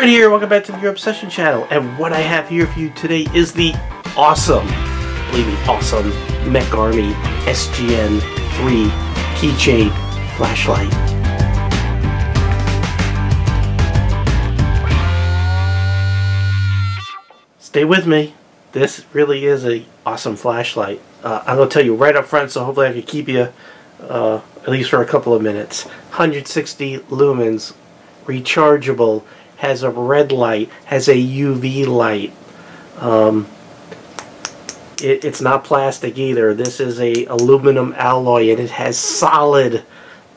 Fred here, welcome back to the Gear Obsession channel, and what I have here for you today is the awesome, believe me, awesome MecArmy SGN3 keychain flashlight. Stay with me, this really is an awesome flashlight. I'm going to tell you right up front, so hopefully I can keep you at least for a couple of minutes. 160 lumens, rechargeable, has a red light, has a UV light. It's not plastic either. This is a aluminum alloy, and it has solid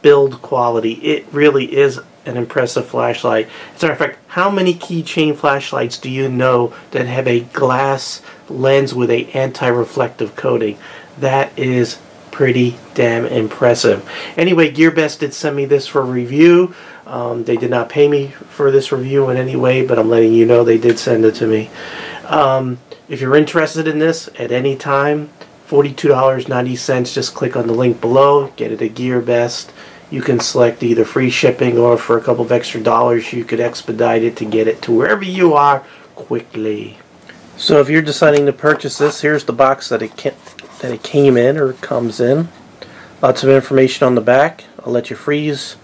build quality. It really is an impressive flashlight. As a matter of fact, how many keychain flashlights do you know that have a glass lens with an anti-reflective coating? That is pretty damn impressive. Anyway, GearBest did send me this for review. They did not pay me for this review in any way, but I'm letting you know they did send it to me. If you're interested in this at any time, $42.90, just click on the link below, get it at GearBest. You can select either free shipping, or for a couple of extra dollars you could expedite it to get it to wherever you are quickly. So if you're deciding to purchase this, here's the box that it came in, or comes in. Lots of information on the back. I'll let you freeze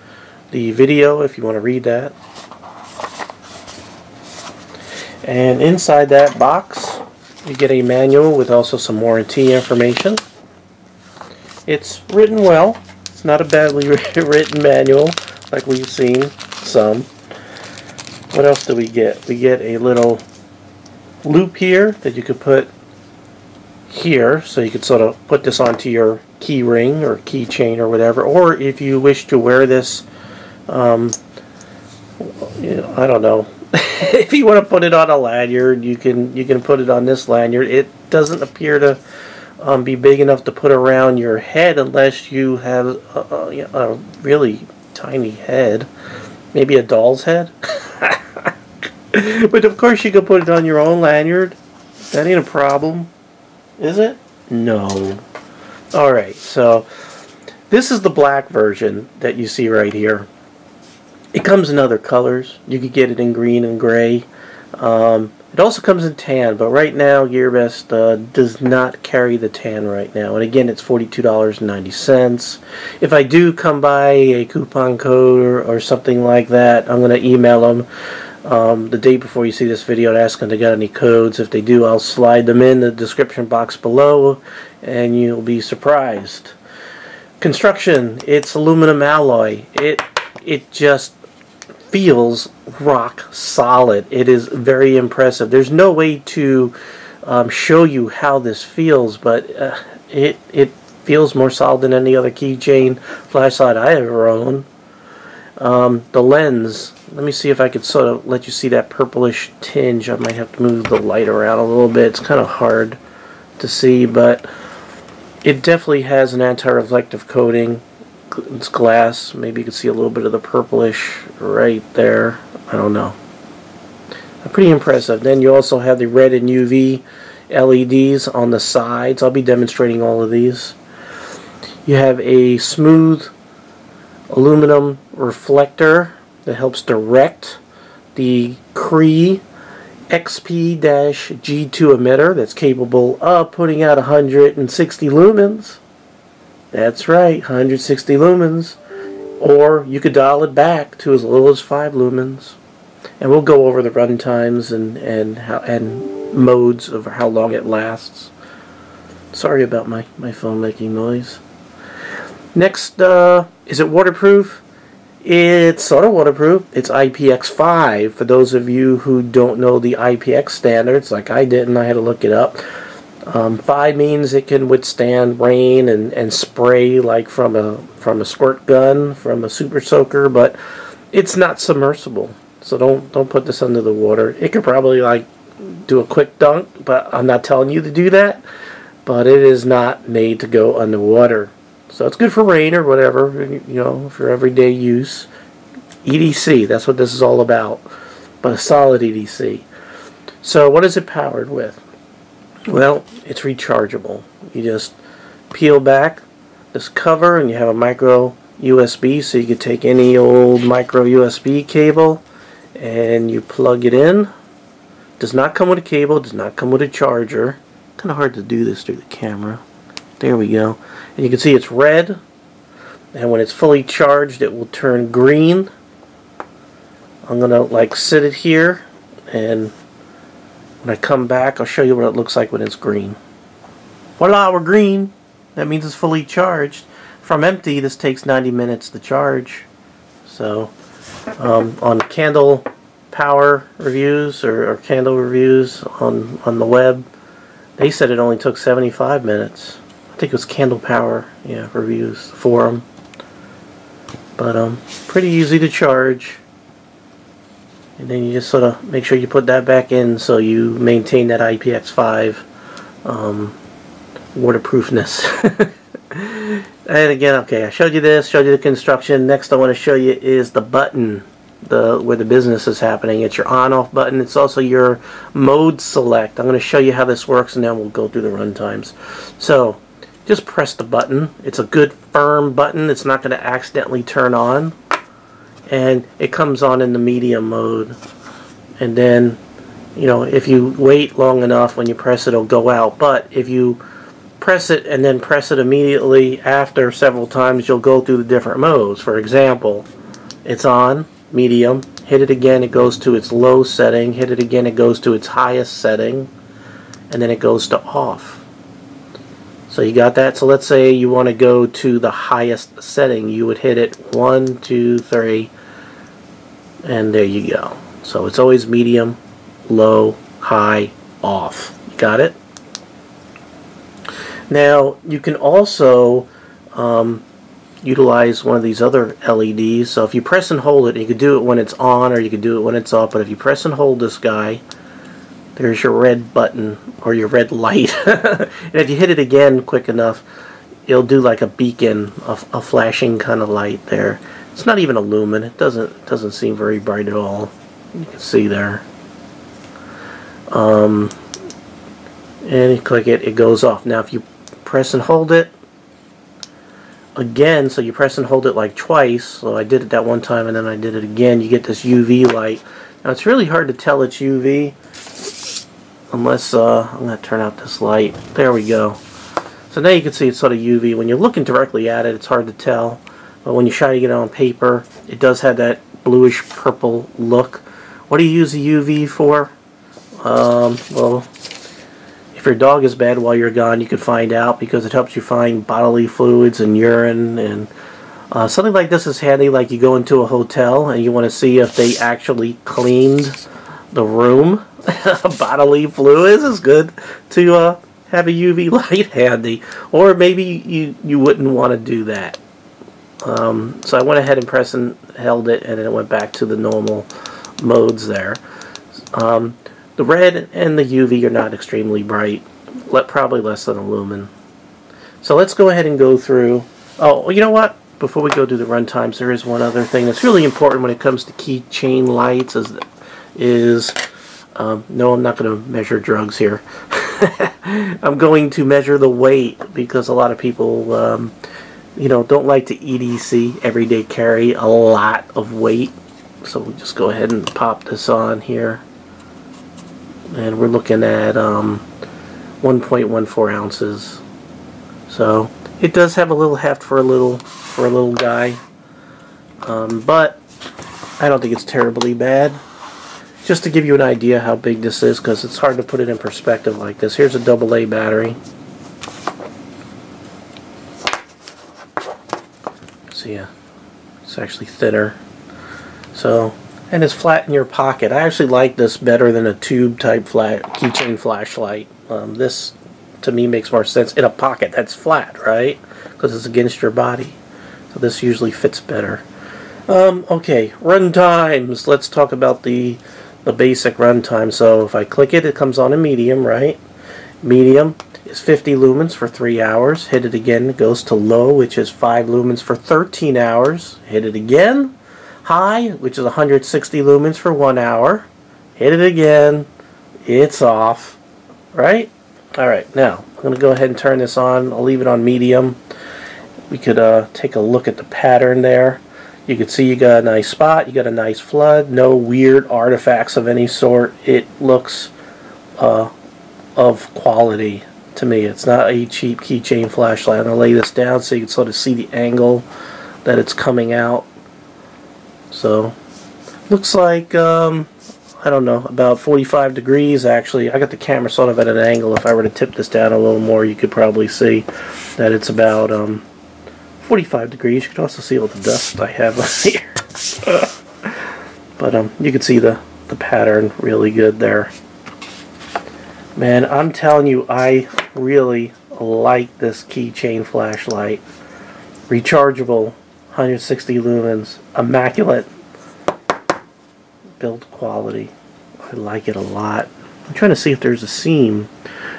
the video if you want to read that. And inside that box you get a manual with also some warranty information. It's written well. It's not a badly written manual like we've seen some. What else do we get? We get a little loop here that you could put here, so you could sort of put this onto your key ring or keychain or whatever, or if you wish to wear this you know, I don't know, if you want to put it on a lanyard, you can put it on this lanyard. It doesn't appear to be big enough to put around your head unless you have a really tiny head, maybe a doll's head. But of course you can put it on your own lanyard. That ain't a problem, is it? No. Alright, so this is the black version that you see right here. It comes in other colors. You could get it in green and gray. It also comes in tan, but right now GearBest does not carry the tan right now. And again, it's $42.90. If I do come by a coupon code or something like that, I'm going to email them the day before you see this video and ask them if they got any codes. If they do, I'll slide them in the description box below, and you'll be surprised. Construction, it's aluminum alloy. It just feels rock solid. It is very impressive. There's no way to show you how this feels, but it feels more solid than any other keychain flashlight I ever own. The lens, let me see if I could sort of let you see that purplish tinge. I might have to move the light around a little bit. It's kind of hard to see, but it definitely has an anti-reflective coating. It's glass. Maybe you can see a little bit of the purplish right there. I don't know. Pretty impressive. Then you also have the red and UV LEDs on the sides. I'll be demonstrating all of these. You have a smooth aluminum reflector that helps direct the Cree XP-G2 emitter that's capable of putting out 160 lumens. That's right, 160 lumens. Or you could dial it back to as little as 5 lumens. And we'll go over the run times and modes of how long it lasts. Sorry about my phone making noise. Next, is it waterproof? It's sort of waterproof. It's IPX5. For those of you who don't know the IPX standards, like I didn't, I had to look it up. 5 means it can withstand rain and spray like from a squirt gun, from a super soaker, but it's not submersible. So don't put this under the water. It could probably like do a quick dunk, but I'm not telling you to do that. But it is not made to go underwater. So it's good for rain or whatever, you know, for everyday use. EDC, that's what this is all about. But a solid EDC. So what is it powered with? Well, it's rechargeable. You just peel back this cover and you have a micro USB, so you can take any old micro USB cable and you plug it in. Does not come with a cable, does not come with a charger. Kind of hard to do this through the camera. There we go. And you can see it's red, and when it's fully charged it will turn green. I'm gonna like sit it here, and when I come back I'll show you what it looks like when it's green. Voila, we're green. That means it's fully charged. From empty, this takes 90 minutes to charge. So on candle power reviews or candle reviews on the web, they said it only took 75 minutes. I think it was Candle Power, yeah, reviews forum. But pretty easy to charge. And then you just sort of make sure you put that back in so you maintain that IPX5 waterproofness. And again, okay, I showed you this, showed you the construction. Next I want to show you is the button, where the business is happening. It's your on-off button. It's also your mode select. I'm going to show you how this works, and then we'll go through the run times. So just press the button. It's a good firm button. It's not going to accidentally turn on, and it comes on in the medium mode. And then, you know, if you wait long enough, when you press it, it'll go out. But if you press it and then press it immediately after several times, you'll go through the different modes. For example, it's on medium, hit it again, it goes to its low setting, hit it again, it goes to its highest setting, and then it goes to off. So you got that. So let's say you want to go to the highest setting, you would hit it 1, 2, 3, and there you go. So it's always medium, low, high, off. You got it? Now you can also utilize one of these other LEDs. So if you press and hold it, you could do it when it's on or you could do it when it's off, but if you press and hold this guy, there's your red button or your red light. And if you hit it again quick enough, it'll do like a beacon, a flashing kind of light there. It's not even a lumen. It doesn't seem very bright at all. You can see there. And you click it, it goes off. Now if you press and hold it again, so you press and hold it like twice, so I did it that one time and then I did it again, you get this UV light. Now it's really hard to tell it's UV unless I'm going to turn out this light. There we go. So now you can see it's sort of UV. When you're looking directly at it, it's hard to tell, but when you're shining it on paper, it does have that bluish purple look. What do you use the UV for? Well, if your dog is bad while you're gone, you can find out, because it helps you find bodily fluids and urine, and something like this is handy. Like you go into a hotel and you want to see if they actually cleaned the room. Bodily fluids is good to have a UV light handy, or maybe you wouldn't want to do that. So I went ahead and pressed and held it, and then it went back to the normal modes there. The red and the UV are not extremely bright, probably less than a lumen. So let's go ahead and go through. Oh, you know what? Before we go through the run times, there is one other thing that's really important when it comes to keychain lights. No, I'm not going to measure drugs here. I'm going to measure the weight, because a lot of people you know, don't like to EDC, everyday carry, a lot of weight. So we'll just go ahead and pop this on here. And we're looking at 1.14 ounces. So it does have a little heft for a little guy, but I don't think it's terribly bad. Just to give you an idea how big this is, because it's hard to put it in perspective like this. Here's a AA battery. See, it's actually thinner. So. And it's flat in your pocket. I actually like this better than a tube type keychain flashlight. This to me makes more sense in a pocket that's flat, right? Because it's against your body. So this usually fits better. Okay, run times. Let's talk about the basic run time. So if I click it, it comes on in medium, right? Medium is 50 lumens for 3 hours. Hit it again, it goes to low, which is 5 lumens for 13 hours. Hit it again. High, which is 160 lumens for 1 hour. Hit it again, it's off, right? Alright, now I'm going to go ahead and turn this on. I'll leave it on medium. We could take a look at the pattern there. You can see you got a nice spot, you got a nice flood, no weird artifacts of any sort. It looks of quality to me. It's not a cheap keychain flashlight. I'm going to lay this down so you can sort of see the angle that it's coming out. So looks like I don't know, about 45 degrees actually. I got the camera sort of at an angle. If I were to tip this down a little more, you could probably see that it's about 45 degrees. You can also see all the dust I have on here. But you can see the pattern really good there. Man, I'm telling you, I really like this keychain flashlight. Rechargeable, 160 lumens, immaculate build quality. I like it a lot. I'm trying to see if there's a seam.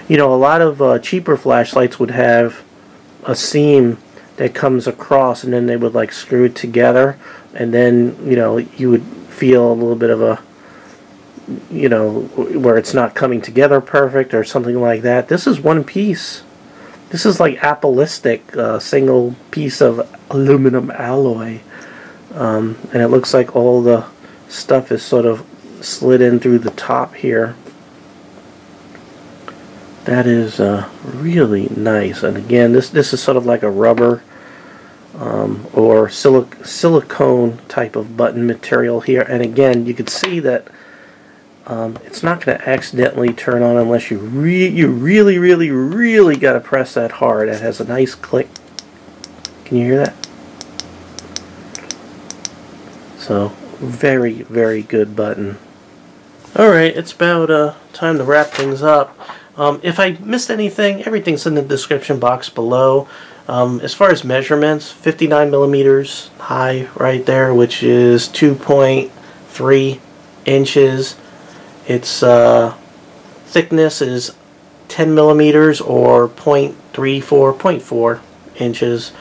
You know, a lot of cheaper flashlights would have a seam that comes across, and then they would like screw it together, and then, you know, you would feel a little bit of a, you know, where it's not coming together perfect or something like that. This is one piece. This is like Appleistic, single piece of aluminum alloy, and it looks like all the stuff is sort of slid in through the top here. That is really nice. And again, this is sort of like a rubber or silicone type of button material here. And again, you can see that it's not going to accidentally turn on unless you really got to press that hard. It has a nice click. Can you hear that? So very good button. Alright, it's about time to wrap things up. If I missed anything, everything's in the description box below. As far as measurements, 59 millimeters high right there, which is 2.3 inches. Its thickness is 10 millimeters or 0.34 inches.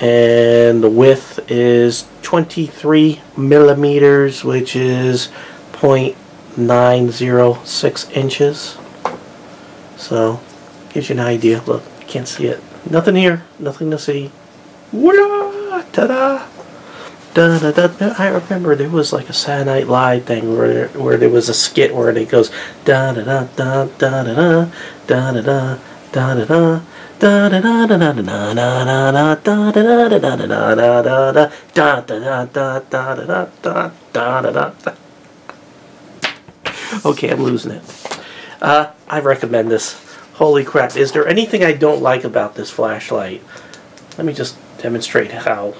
And the width is 23 millimeters, which is 0.906 inches. So, gives you an idea. Look, you can't see it. Nothing here, nothing to see. Ta-da! Da-da-da. I remember there was like a Saturday Night Live thing where there was a skit where it goes da-da-da-da, da-da-da, da-da-da, da-da-da. Da da da da da da da da da da da da da da da da da da. Okay, I'm losing it. I recommend this. Holy crap, is there anything I don't like about this flashlight? Let me just demonstrate how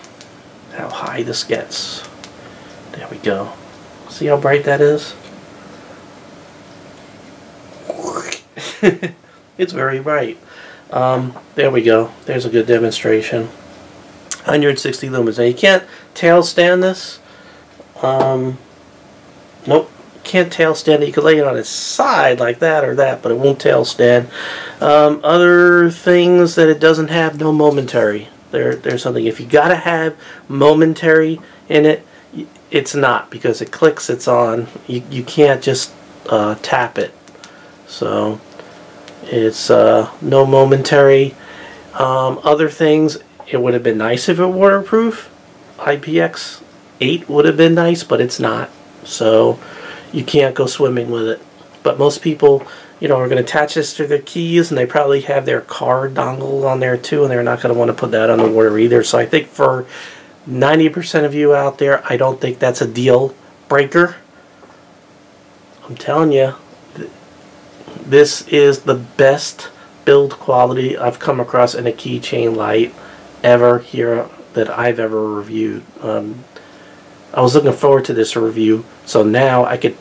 high this gets. There we go. See how bright that is? It's very bright. There we go. There's a good demonstration. 160 lumens. Now you can't tail stand this. Nope. Can't tail stand it. You could lay it on its side like that or that, but it won't tail stand. Other things that it doesn't have, no momentary. There's something. If you gotta have momentary in it, it's not, because it clicks. It's on. You can't just tap it. So. It's no momentary. Other things, it would have been nice if it were waterproof. IPX8 would have been nice, but it's not. So you can't go swimming with it. But most people, you know, are going to attach this to their keys, and they probably have their car dongle on there too, and they're not going to want to put that on the water either. So I think for 90% of you out there, I don't think that's a deal breaker. I'm telling you. This is the best build quality I've come across in a keychain light ever here that I've ever reviewed. I was looking forward to this review, so now I could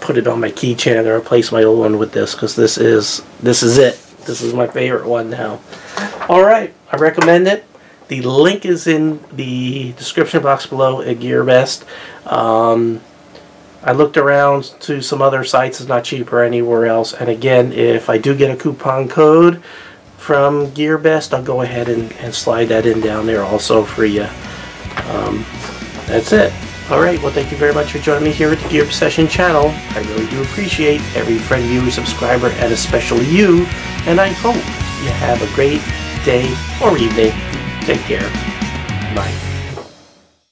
put it on my keychain and replace my old one with this, because this is it. This is my favorite one now. Alright, I recommend it. The link is in the description box below at GearBest. I looked around to some other sites. It's not cheaper anywhere else. And again, if I do get a coupon code from GearBest, I'll go ahead and slide that in down there also for you. That's it. Alright, well, thank you very much for joining me here at the Gear Obsession channel. I really do appreciate every friend, viewer, subscriber, and especially you. And I hope you have a great day or evening. Take care. Bye.